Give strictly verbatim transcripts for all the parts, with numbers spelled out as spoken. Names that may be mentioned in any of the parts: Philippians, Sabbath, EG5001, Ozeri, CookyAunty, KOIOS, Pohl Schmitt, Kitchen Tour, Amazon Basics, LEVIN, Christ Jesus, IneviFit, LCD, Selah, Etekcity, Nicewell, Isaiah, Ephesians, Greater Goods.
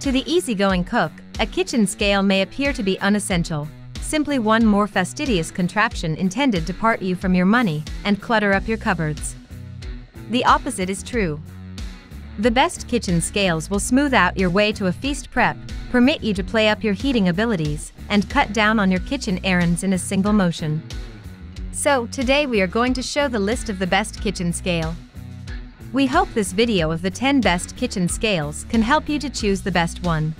To the easygoing cook, a kitchen scale may appear to be unessential, simply one more fastidious contraption intended to part you from your money and clutter up your cupboards. The opposite is true. The best kitchen scales will smooth out your way to a feast prep, permit you to play up your heating abilities, and cut down on your kitchen errands in a single motion. So, today we are going to show the list of the best kitchen scale. We hope this video of the ten best kitchen scales can help you to choose the best one.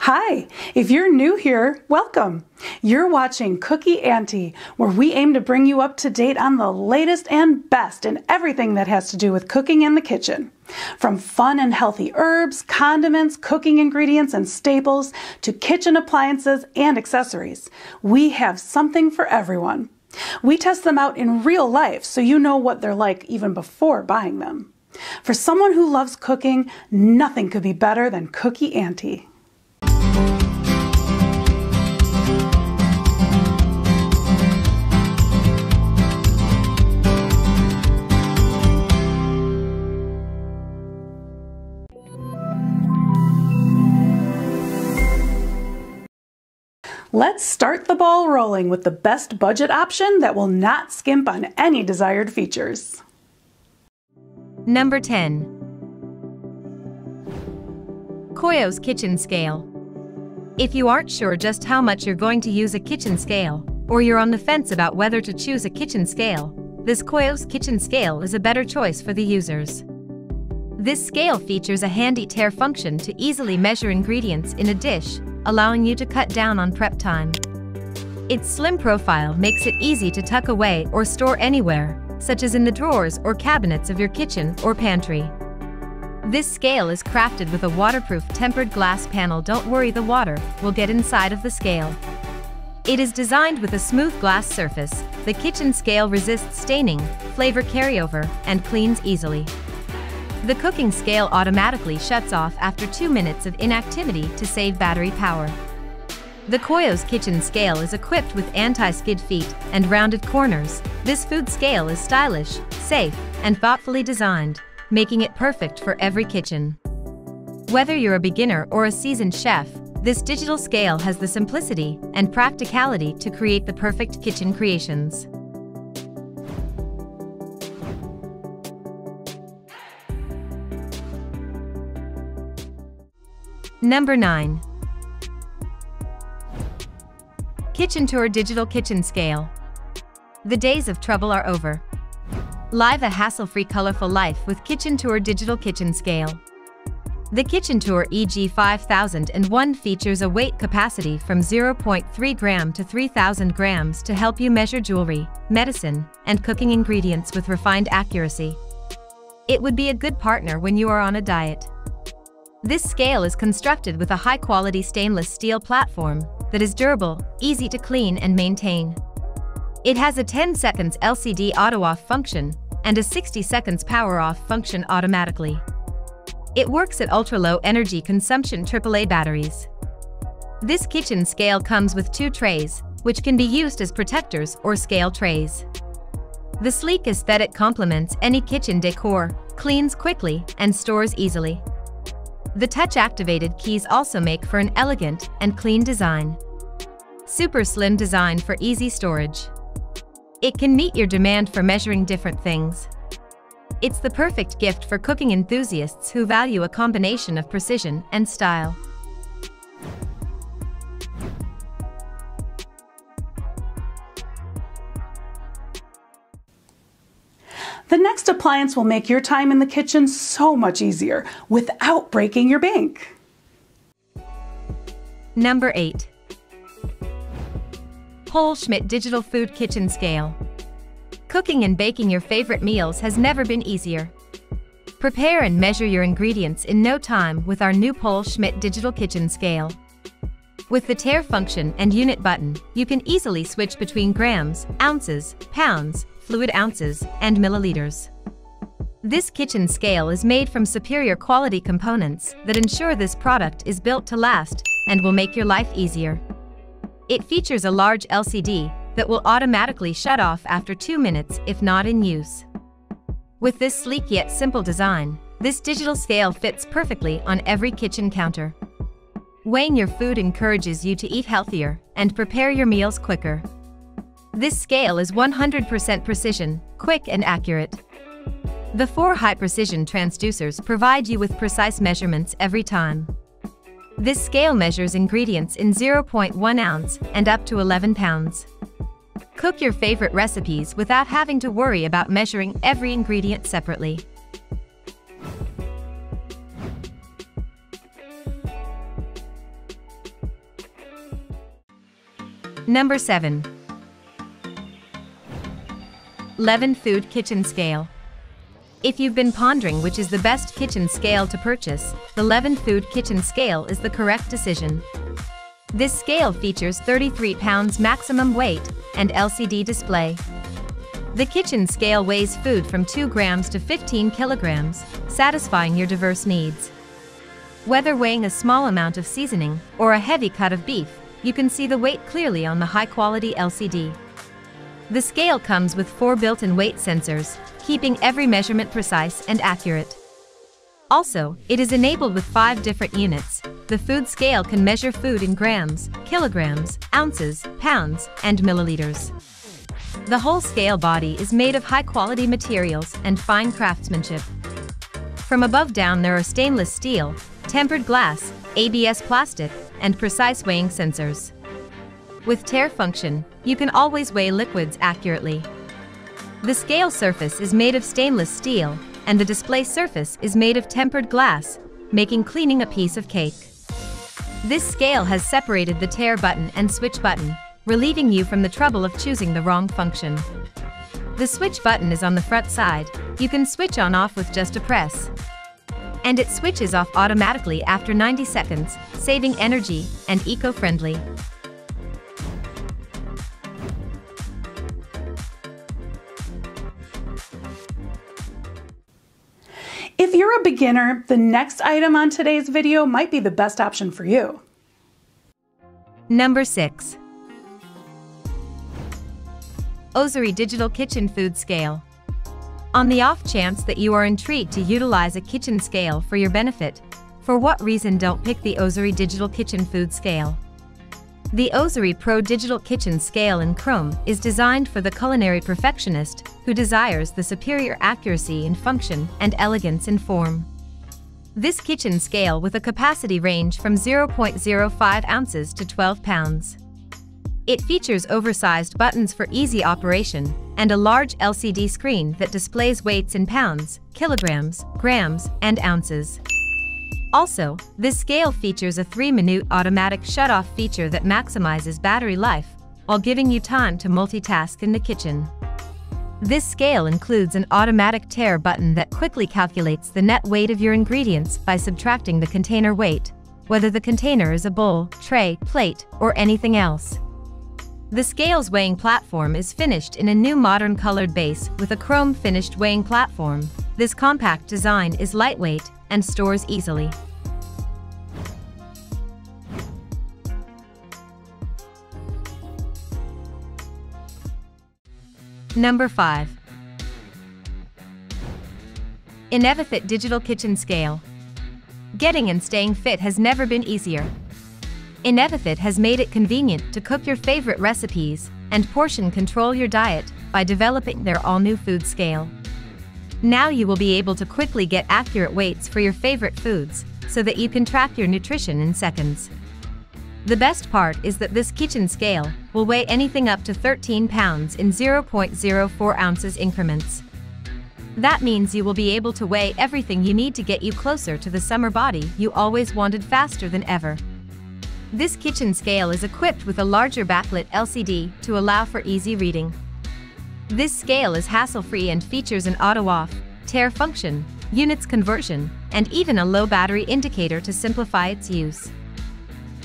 Hi, if you're new here, welcome. You're watching CookyAunty, where we aim to bring you up to date on the latest and best in everything that has to do with cooking in the kitchen. From fun and healthy herbs, condiments, cooking ingredients and staples, to kitchen appliances and accessories, we have something for everyone. We test them out in real life so you know what they're like even before buying them. For someone who loves cooking, nothing could be better than CookyAunty. Let's start the ball rolling with the best budget option that will not skimp on any desired features. Number ten. KOIOS Kitchen Scale. If you aren't sure just how much you're going to use a kitchen scale, or you're on the fence about whether to choose a kitchen scale, this KOIOS Kitchen Scale is a better choice for the users. This scale features a handy tear function to easily measure ingredients in a dish, allowing you to cut down on prep time. Its slim profile makes it easy to tuck away or store anywhere, such as in the drawers or cabinets of your kitchen or pantry. This scale is crafted with a waterproof tempered glass panel. Don't worry, the water will get inside of the scale. It is designed with a smooth glass surface. The kitchen scale resists staining, flavor carryover, and cleans easily. The cooking scale automatically shuts off after two minutes of inactivity to save battery power. The KOIOS Kitchen Scale is equipped with anti-skid feet and rounded corners. This food scale is stylish, safe, and thoughtfully designed, making it perfect for every kitchen. Whether you're a beginner or a seasoned chef, this digital scale has the simplicity and practicality to create the perfect kitchen creations. Number nine. Kitchen Tour Digital Kitchen Scale. The days of trouble are over. Live a hassle-free, colorful life with Kitchen Tour Digital Kitchen Scale. The Kitchen Tour E G five thousand one features a weight capacity from zero point three grams to three thousand grams to help you measure jewelry, medicine, and cooking ingredients with refined accuracy. It would be a good partner when you are on a diet. This scale is constructed with a high-quality stainless steel platform that is durable, easy to clean and maintain. It has a ten seconds L C D auto-off function and a sixty seconds power-off function automatically. It works at ultra-low energy consumption triple A batteries. This kitchen scale comes with two trays, which can be used as protectors or scale trays. The sleek aesthetic complements any kitchen decor, cleans quickly, and stores easily. The touch-activated keys also make for an elegant and clean design. Super slim design for easy storage. It can meet your demand for measuring different things. It's the perfect gift for cooking enthusiasts who value a combination of precision and style. The next appliance will make your time in the kitchen so much easier without breaking your bank. Number eight. Pohl Schmitt Digital Food Kitchen Scale. Cooking and baking your favorite meals has never been easier. Prepare and measure your ingredients in no time with our new Pohl Schmitt Digital Kitchen Scale. With the tear function and unit button, you can easily switch between grams, ounces, pounds, fluid ounces, and milliliters. This kitchen scale is made from superior quality components that ensure this product is built to last and will make your life easier. It features a large L C D that will automatically shut off after two minutes if not in use. With this sleek yet simple design, This digital scale fits perfectly on every kitchen counter. Weighing your food encourages you to eat healthier and prepare your meals quicker. This scale is one hundred percent precision, quick and accurate. The four high-precision transducers provide you with precise measurements every time. This scale measures ingredients in zero point one ounce and up to eleven pounds. Cook your favorite recipes without having to worry about measuring every ingredient separately. Number seven. LEVIN Food Kitchen Scale. If you've been pondering which is the best kitchen scale to purchase, the LEVIN Food Kitchen Scale is the correct decision. This scale features thirty-three pounds maximum weight and L C D display. The kitchen scale weighs food from two grams to fifteen kilograms, satisfying your diverse needs. Whether weighing a small amount of seasoning or a heavy cut of beef, you can see the weight clearly on the high-quality L C D. The scale comes with four built-in weight sensors, keeping every measurement precise and accurate. Also, it is enabled with five different units. The food scale can measure food in grams, kilograms, ounces, pounds, and milliliters. The whole scale body is made of high-quality materials and fine craftsmanship. From above down there are stainless steel, tempered glass, A B S plastic, and precise weighing sensors. With tear function, you can always weigh liquids accurately. The scale surface is made of stainless steel, and the display surface is made of tempered glass, making cleaning a piece of cake. This scale has separated the tear button and switch button, relieving you from the trouble of choosing the wrong function. The switch button is on the front side. You can switch on off with just a press, and it switches off automatically after ninety seconds, saving energy and eco-friendly. If you're a beginner, the next item on today's video might be the best option for you. Number six. Ozeri Digital Kitchen Food Scale. On the off chance that you are intrigued to utilize a kitchen scale for your benefit, for what reason don't pick the Ozeri Digital Kitchen Food Scale? The Ozeri Pro Digital Kitchen Scale in Chrome is designed for the culinary perfectionist who desires the superior accuracy in function and elegance in form. This kitchen scale with a capacity range from zero point zero five ounces to twelve pounds. It features oversized buttons for easy operation and a large L C D screen that displays weights in pounds, kilograms, grams, and ounces. Also, this scale features a three minute automatic shut-off feature that maximizes battery life while giving you time to multitask in the kitchen. This scale includes an automatic tear button that quickly calculates the net weight of your ingredients by subtracting the container weight, whether the container is a bowl, tray, plate, or anything else. The scale's weighing platform is finished in a new modern colored base with a chrome finished weighing platform. This compact design is lightweight and stores easily. Number five. IneviFit Digital Kitchen Scale. Getting and staying fit has never been easier. IneviFit has made it convenient to cook your favorite recipes and portion control your diet by developing their all-new food scale. Now you will be able to quickly get accurate weights for your favorite foods so that you can track your nutrition in seconds. The best part is that this kitchen scale will weigh anything up to thirteen pounds in zero point zero four ounces increments. That means you will be able to weigh everything you need to get you closer to the summer body you always wanted faster than ever. This kitchen scale is equipped with a larger backlit L C D to allow for easy reading. This scale is hassle-free and features an auto-off, tear function, units conversion, and even a low battery indicator to simplify its use.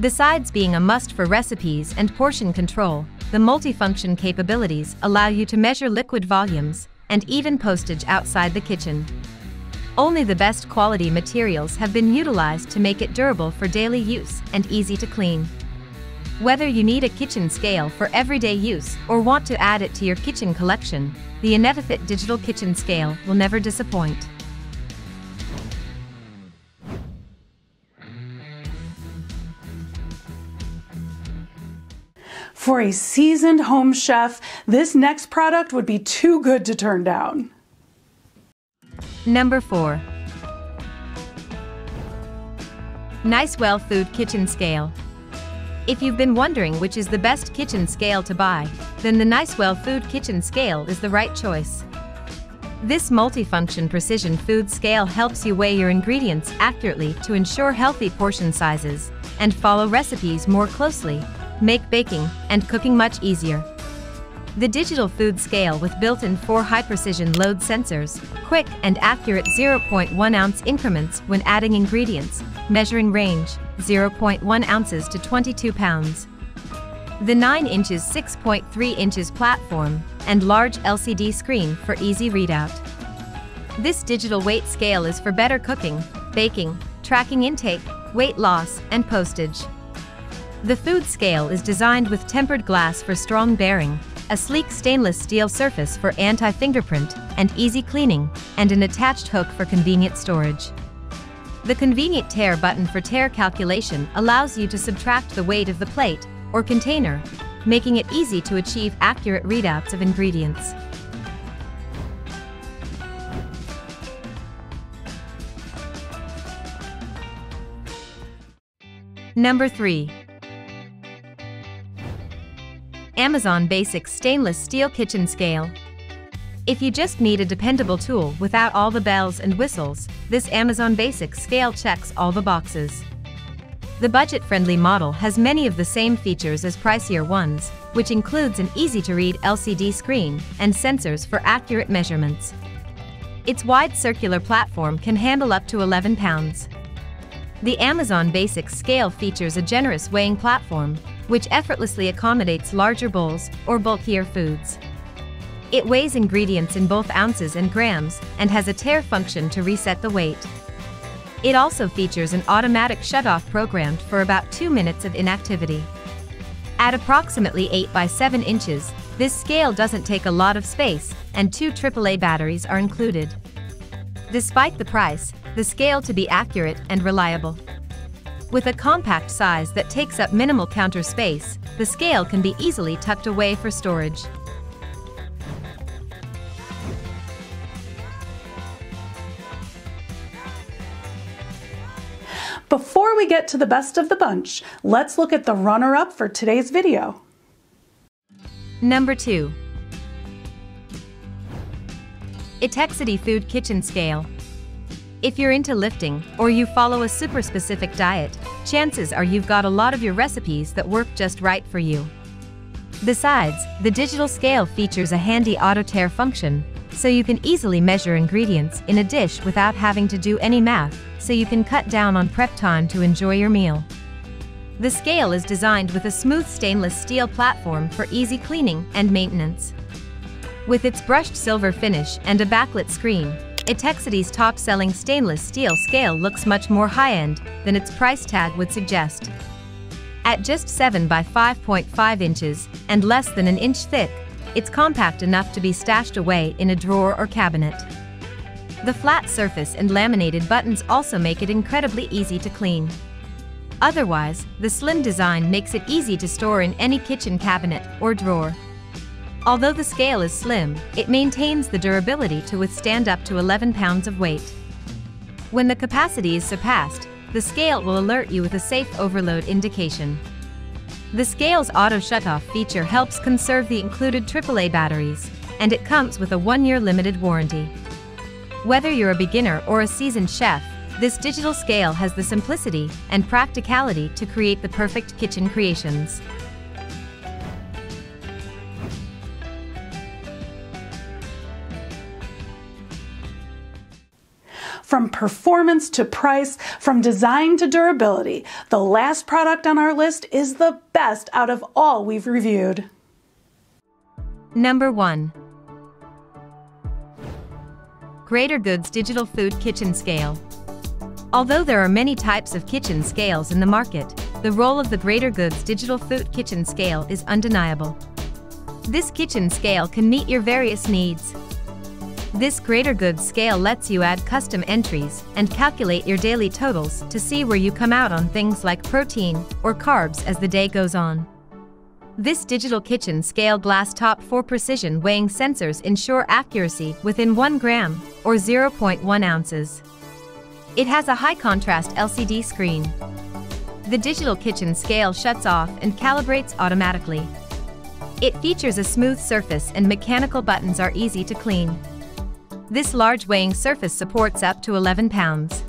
Besides being a must for recipes and portion control, the multifunction capabilities allow you to measure liquid volumes and even postage outside the kitchen. Only the best quality materials have been utilized to make it durable for daily use and easy to clean. Whether you need a kitchen scale for everyday use or want to add it to your kitchen collection, the IneviFit Digital Kitchen Scale will never disappoint. For a seasoned home chef, this next product would be too good to turn down. Number four. Nicewell Food Kitchen Scale. If you've been wondering which is the best kitchen scale to buy, then the Nicewell Food Kitchen Scale is the right choice. This multifunction precision food scale helps you weigh your ingredients accurately to ensure healthy portion sizes and follow recipes more closely, make baking and cooking much easier. The digital food scale with built-in four high-precision load sensors, quick and accurate zero point one ounce increments when adding ingredients, measuring range zero point one ounces to twenty-two pounds. The nine inches six point three inches platform and large L C D screen for easy readout. This digital weight scale is for better cooking, baking, tracking intake, weight loss, and postage. The food scale is designed with tempered glass for strong bearing, a sleek stainless steel surface for anti-fingerprint and easy cleaning, and an attached hook for convenient storage. The convenient tear button for tear calculation allows you to subtract the weight of the plate or container, making it easy to achieve accurate readouts of ingredients. Number three. Amazon Basics Stainless Steel Kitchen Scale. If you just need a dependable tool without all the bells and whistles, this Amazon Basics scale checks all the boxes. The budget-friendly model has many of the same features as pricier ones, which includes an easy-to-read L C D screen and sensors for accurate measurements. Its wide circular platform can handle up to eleven pounds. The Amazon Basics scale features a generous weighing platform, which effortlessly accommodates larger bowls or bulkier foods. It weighs ingredients in both ounces and grams and has a tear function to reset the weight. It also features an automatic shutoff programmed for about two minutes of inactivity. At approximately eight by seven inches, this scale doesn't take a lot of space, and two triple A batteries are included. Despite the price, the scale to be accurate and reliable. With a compact size that takes up minimal counter space, the scale can be easily tucked away for storage. Before we get to the best of the bunch, let's look at the runner-up for today's video. Number two. Etekcity Food Kitchen Scale. If you're into lifting or you follow a super specific diet, chances are you've got a lot of your recipes that work just right for you. Besides, the digital scale features a handy auto-tear function, so you can easily measure ingredients in a dish without having to do any math, so you can cut down on prep time to enjoy your meal. The scale is designed with a smooth stainless steel platform for easy cleaning and maintenance. With its brushed silver finish and a backlit screen, Etekcity's top-selling stainless steel scale looks much more high-end than its price tag would suggest. At just seven by five point five inches and less than an inch thick, it's compact enough to be stashed away in a drawer or cabinet. The flat surface and laminated buttons also make it incredibly easy to clean. Otherwise, the slim design makes it easy to store in any kitchen cabinet or drawer. Although the scale is slim, it maintains the durability to withstand up to eleven pounds of weight. When the capacity is surpassed, the scale will alert you with a safe overload indication. The scale's auto shutoff feature helps conserve the included triple A batteries, and it comes with a one-year limited warranty. Whether you're a beginner or a seasoned chef, this digital scale has the simplicity and practicality to create the perfect kitchen creations. From performance to price, from design to durability, the last product on our list is the best out of all we've reviewed. Number one. Greater Goods Digital Food Kitchen Scale. Although there are many types of kitchen scales in the market, the role of the Greater Goods Digital Food Kitchen Scale is undeniable. This kitchen scale can meet your various needs. This Greater Goods scale lets you add custom entries and calculate your daily totals to see where you come out on things like protein or carbs as the day goes on. This digital kitchen scale glass top for precision weighing sensors ensure accuracy within one gram or zero point one ounces. It has a high contrast L C D screen. The digital kitchen scale shuts off and calibrates automatically. It features a smooth surface and mechanical buttons are easy to clean. This large weighing surface supports up to eleven pounds.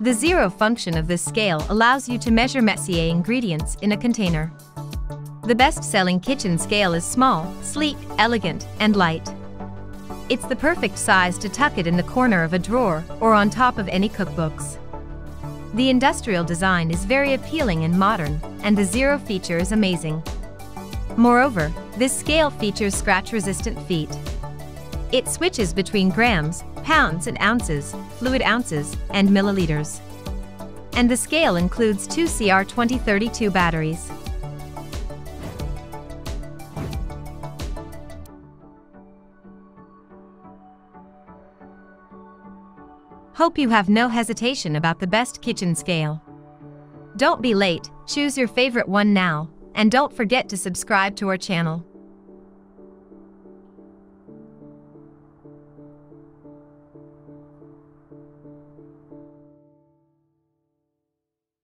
The zero function of this scale allows you to measure Messier ingredients in a container. The best-selling kitchen scale is small, sleek, elegant, and light. It's the perfect size to tuck it in the corner of a drawer or on top of any cookbooks. The industrial design is very appealing and modern, and the zero feature is amazing. Moreover, this scale features scratch-resistant feet. It switches between grams, pounds and ounces, fluid ounces, and milliliters. And the scale includes two C R twenty thirty-two batteries. Hope you have no hesitation about the best kitchen scale. Don't be late, choose your favorite one now, and don't forget to subscribe to our channel.